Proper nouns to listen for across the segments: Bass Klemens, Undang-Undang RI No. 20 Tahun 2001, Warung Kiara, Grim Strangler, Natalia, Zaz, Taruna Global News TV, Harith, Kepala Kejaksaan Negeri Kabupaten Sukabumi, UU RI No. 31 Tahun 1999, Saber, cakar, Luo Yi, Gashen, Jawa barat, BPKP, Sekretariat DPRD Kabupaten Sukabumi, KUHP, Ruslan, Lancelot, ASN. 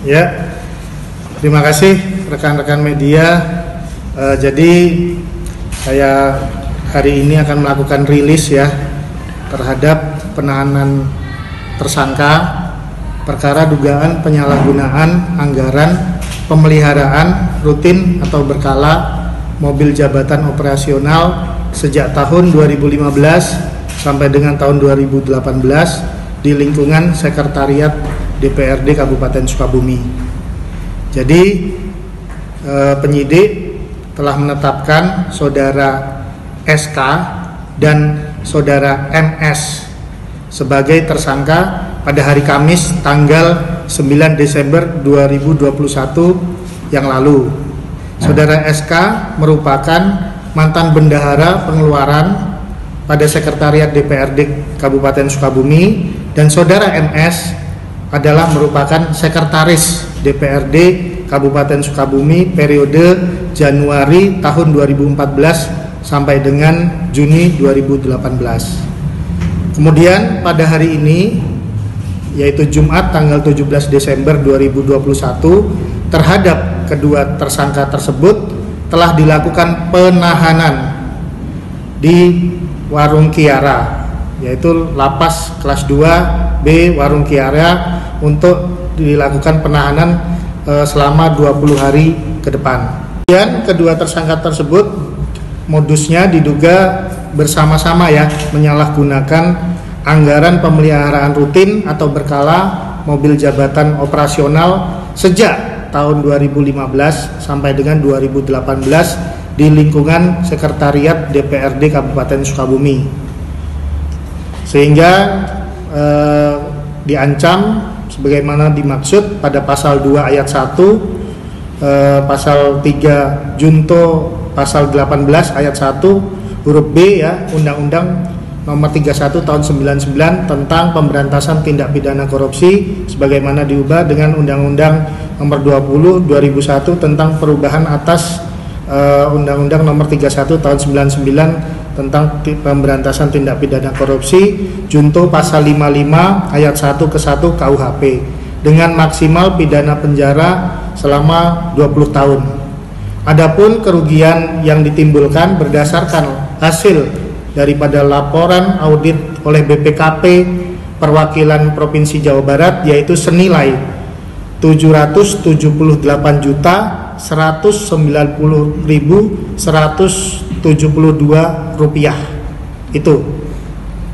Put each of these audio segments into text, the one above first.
Ya, terima kasih rekan-rekan media. Jadi saya hari ini akan melakukan rilis ya terhadap penahanan tersangka perkara dugaan penyalahgunaan anggaran pemeliharaan rutin atau berkala mobil jabatan operasional sejak tahun 2015 sampai dengan tahun 2018 di lingkungan Sekretariat DPRD Kabupaten Sukabumi. Jadi penyidik telah menetapkan saudara SK dan saudara MS sebagai tersangka pada hari Kamis tanggal 9 Desember 2021 yang lalu. Saudara SK merupakan mantan bendahara pengeluaran pada Sekretariat DPRD Kabupaten Sukabumi dan saudara MS adalah merupakan sekretaris DPRD Kabupaten Sukabumi periode Januari tahun 2014 sampai dengan Juni 2018. Kemudian pada hari ini yaitu Jumat tanggal 17 Desember 2021 terhadap kedua tersangka tersebut telah dilakukan penahanan di Warung Kiara, yaitu Lapas kelas 2 B Warung Kiara untuk dilakukan penahanan selama 20 hari ke depan. Kemudian kedua tersangka tersebut modusnya diduga bersama-sama ya menyalahgunakan anggaran pemeliharaan rutin atau berkala mobil jabatan operasional sejak tahun 2015 sampai dengan 2018 di lingkungan Sekretariat DPRD Kabupaten Sukabumi, sehingga diancam sebagaimana dimaksud pada pasal 2 ayat 1, pasal 3 junto pasal 18 ayat 1 huruf B ya Undang-Undang Nomor 31 tahun 99 tentang pemberantasan tindak pidana korupsi sebagaimana diubah dengan Undang-Undang Nomor 20 2001 tentang perubahan atas Undang-Undang Nomor 31 tahun 99 tentang pemberantasan tindak pidana korupsi junto pasal 55 ayat 1 ke 1 KUHP dengan maksimal pidana penjara selama 20 tahun. Adapun kerugian yang ditimbulkan berdasarkan hasil daripada laporan audit oleh BPKP Perwakilan Provinsi Jawa Barat yaitu senilai Rp778.190.172.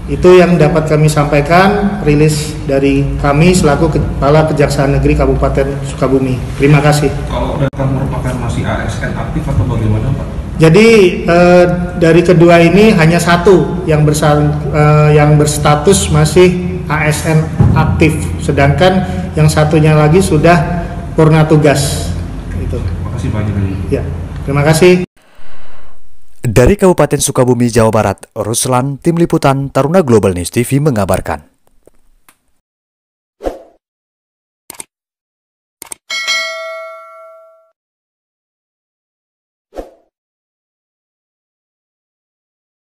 Itu yang dapat kami sampaikan rilis dari kami selaku Kepala Kejaksaan Negeri Kabupaten Sukabumi. Terima kasih. Kalau rekan merupakan masih ASN aktif atau bagaimana Pak? Jadi dari kedua ini hanya satu yang berstatus masih ASN aktif, sedangkan yang satunya lagi sudah purna tugas. Itu. Terima kasih banyak. Ya, terima kasih. Dari Kabupaten Sukabumi, Jawa Barat, Ruslan, Tim Liputan Taruna Global News TV mengabarkan.